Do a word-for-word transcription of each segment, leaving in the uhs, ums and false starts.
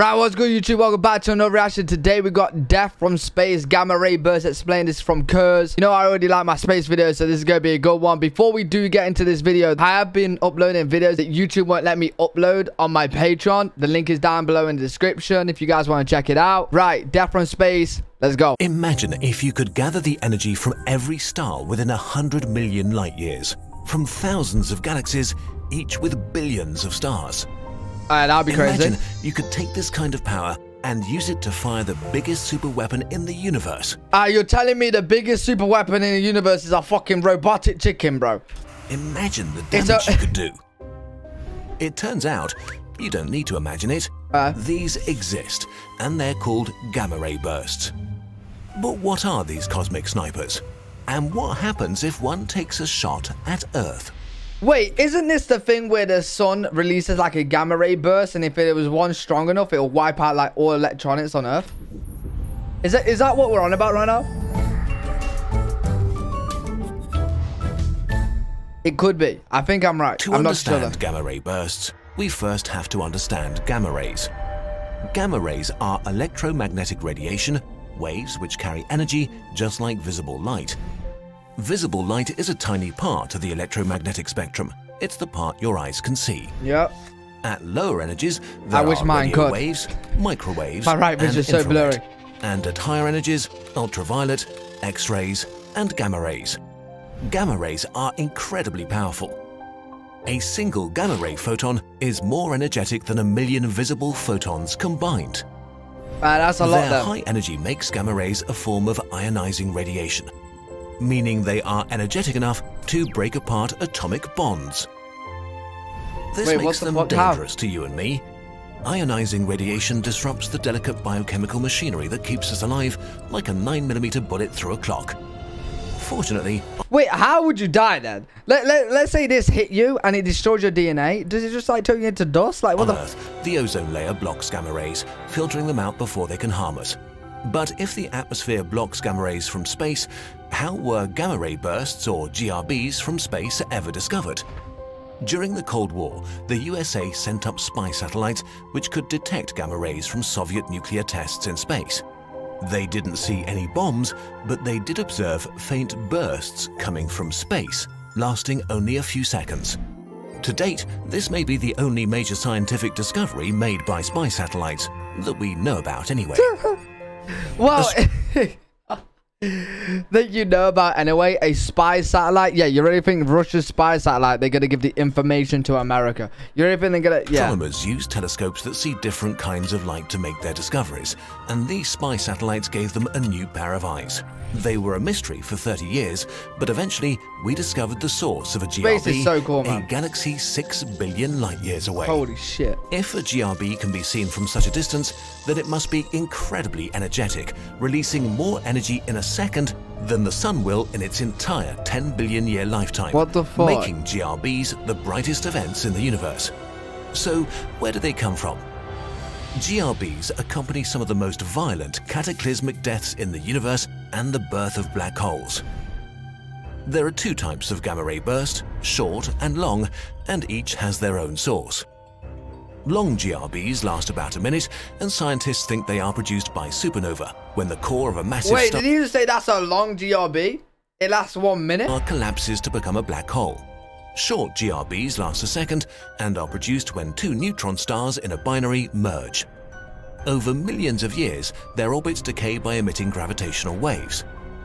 Right, what's good YouTube? Welcome back to another reaction. Today we got Death from Space, Gamma Ray Burst Explained. This is from Kurz. You know, I already like my space videos, so this is gonna be a good one. Before we do get into this video, I have been uploading videos that YouTube won't let me upload on my Patreon. The link is down below in the description if you guys want to check it out. Right, Death from Space, let's go. Imagine if you could gather the energy from every star within a hundred million light years, from thousands of galaxies, each with billions of stars. Uh, that'd be crazy. Imagine you could take this kind of power and use it to fire the biggest super weapon in the universe. Ah, uh, you're telling me the biggest super weapon in the universe is a fucking robotic chicken, bro? Imagine the damage you could do. It turns out you don't need to imagine it. Uh, these exist, and they're called gamma ray bursts. But what are these cosmic snipers? And what happens if one takes a shot at Earth? Wait, isn't this the thing where the sun releases like a gamma ray burst, and if it was one strong enough, it'll wipe out like all electronics on Earth? Is that, is that what we're on about right now? It could be. I think I'm right. To I'm understand not sure. gamma ray bursts, we first have to understand gamma rays. Gamma rays are electromagnetic radiation, waves which carry energy just like visible light. Visible light is a tiny part of the electromagnetic spectrum. It's the part your eyes can see. Yep. At lower energies, there I wish are mine radio could. waves, microwaves, My right vision is so blurry. And at higher energies, ultraviolet, X-rays, and gamma rays. Gamma rays are incredibly powerful. A single gamma ray photon is more energetic than a million visible photons combined. Uh, that's a lot, Their though. high energy makes gamma rays a form of ionizing radiation, meaning they are energetic enough to break apart atomic bonds. This Wait, makes the them dangerous to you and me. Ionizing radiation disrupts the delicate biochemical machinery that keeps us alive, like a nine millimeter bullet through a clock. Fortunately... Wait, how would you die then? Let, let, let's say this hit you and it destroys your D N A. Does it just like turn you into dust? Like what on the... Earth, the ozone layer blocks gamma rays, filtering them out before they can harm us. But if the atmosphere blocks gamma rays from space, how were gamma ray bursts, or G R Bs, from space ever discovered? During the Cold War, the U S A sent up spy satellites which could detect gamma rays from Soviet nuclear tests in space. They didn't see any bombs, but they did observe faint bursts coming from space, lasting only a few seconds. To date, this may be the only major scientific discovery made by spy satellites that we know about anyway. Well, that you know about anyway, a spy satellite. Yeah, you really think Russia's spy satellite, they're going to give the information to America? You really think they're going to... Yeah. Astronomers use telescopes that see different kinds of light to make their discoveries, and these spy satellites gave them a new pair of eyes. They were a mystery for thirty years, but eventually we discovered the source of a G R B, Space is so cool, man. A galaxy six billion light years away. Holy shit. If a G R B can be seen from such a distance, then it must be incredibly energetic, releasing more energy in a second than the sun will in its entire ten billion year lifetime. What the fuck? Making G R Bs the brightest events in the universe. So, where do they come from? G R Bs accompany some of the most violent cataclysmic deaths in the universe and the birth of black holes. There are two types of gamma ray burst, short and long, and each has their own source. Long G R Bs last about a minute, and scientists think they are produced by supernova, when the core of a massive star... Wait, did you say that's a long G R B? It lasts one minute? ...collapses to become a black hole. Short G R Bs last a second and are produced when two neutron stars in a binary merge. Over millions of years, their orbits decay by emitting gravitational waves.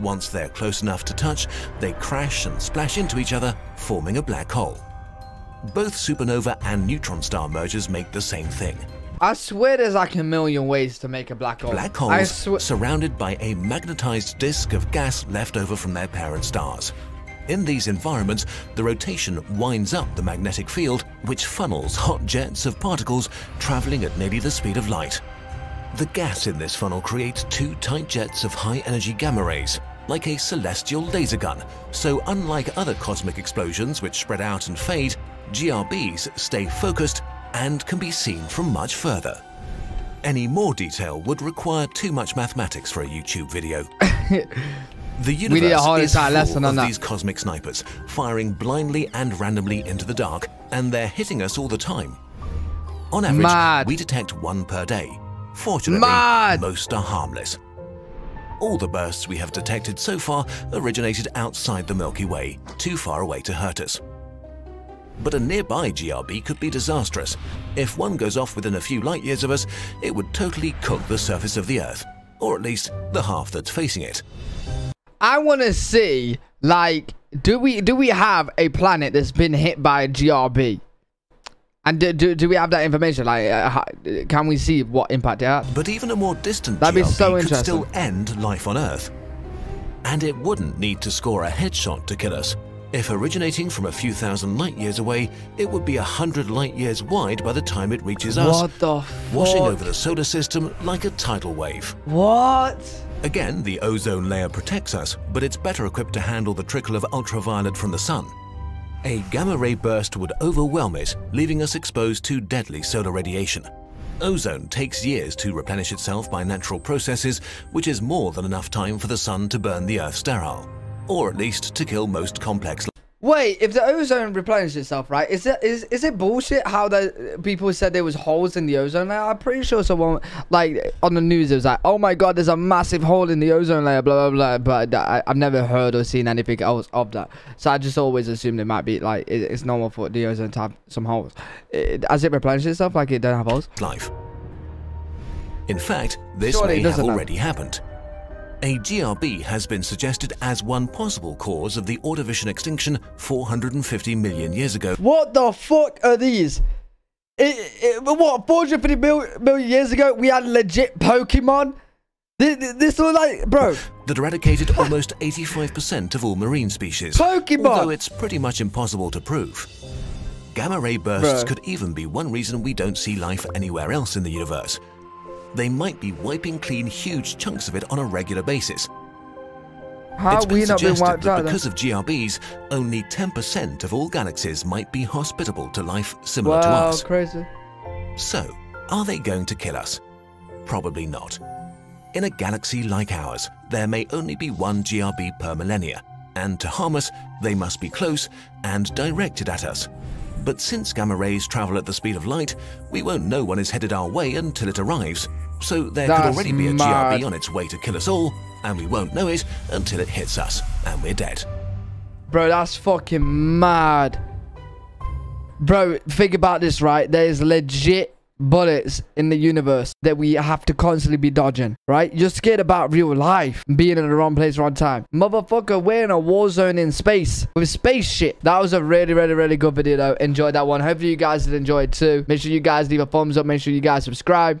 Once they're close enough to touch, they crash and splash into each other, forming a black hole. Both supernova and neutron star mergers make the same thing. I swear there's like a million ways to make a black hole. Black holes surrounded by a magnetized disk of gas left over from their parent stars. In these environments, the rotation winds up the magnetic field, which funnels hot jets of particles traveling at nearly the speed of light. The gas in this funnel creates two tight jets of high-energy gamma rays, like a celestial laser gun. So unlike other cosmic explosions which spread out and fade, G R Bs stay focused and can be seen from much further. Any more detail would require too much mathematics for a YouTube video. The universe is full of these cosmic snipers, firing blindly and randomly into the dark, and they're hitting us all the time. On average, Mad. we detect one per day. Fortunately, Mad. most are harmless. All the bursts we have detected so far originated outside the Milky Way, too far away to hurt us. But a nearby G R B could be disastrous. If one goes off within a few light years of us, it would totally cook the surface of the Earth, or at least the half that's facing it. I want to see, like, do we do we have a planet that's been hit by a G R B? And do, do, do we have that information? Like, uh, how, can we see what impact it had? But even a more distant That'd G R B be so could still end life on Earth. And it wouldn't need to score a headshot to kill us. If originating from a few thousand light years away, it would be a hundred light years wide by the time it reaches us, what the fuck? washing over the solar system like a tidal wave. What? Again, the ozone layer protects us, but it's better equipped to handle the trickle of ultraviolet from the sun. A gamma-ray burst would overwhelm it, leaving us exposed to deadly solar radiation. Ozone takes years to replenish itself by natural processes, which is more than enough time for the sun to burn the Earth sterile, or at least to kill most complex. Wait, if the ozone replenishes itself, right, is it is is it bullshit how the people said there was holes in the ozone layer? I'm pretty sure someone, like, on the news, it was like, oh my god, there's a massive hole in the ozone layer, blah blah blah, but I, I've never heard or seen anything else of that, so I just always assumed it might be like it, it's normal for the ozone to have some holes. It, as it replenishes itself, like, it don't have holes. Life. In fact, this Surely may have already have. happened. A G R B has been suggested as one possible cause of the Ordovician extinction four hundred fifty million years ago. What the fuck are these? It, it, what, four hundred fifty million years ago, we had legit Pokemon? This, this was like, bro. That eradicated almost eighty-five percent of all marine species. Pokemon! Although it's pretty much impossible to prove. Gamma-ray bursts bro. could even be one reason we don't see life anywhere else in the universe. They might be wiping clean huge chunks of it on a regular basis. How it's been we suggested not been that out, because then? of G R Bs, only ten percent of all galaxies might be hospitable to life similar wow, to us. Crazy. So, are they going to kill us? Probably not. In a galaxy like ours, there may only be one G R B per millennia, and to harm us, they must be close and directed at us. But since gamma rays travel at the speed of light, we won't know one is headed our way until it arrives. So there That's could already be a mad. G R B on its way to kill us all, and we won't know it until it hits us, and we're dead. Bro, that's fucking mad. Bro, think about this, right? There's legit bullets in the universe that we have to constantly be dodging, right? You're scared about real life, being in the wrong place, wrong time. Motherfucker, we're in a war zone in space with space shit. That was a really, really, really good video though. Enjoyed that one. Hopefully you guys did enjoy it too. Make sure you guys leave a thumbs up. Make sure you guys subscribe.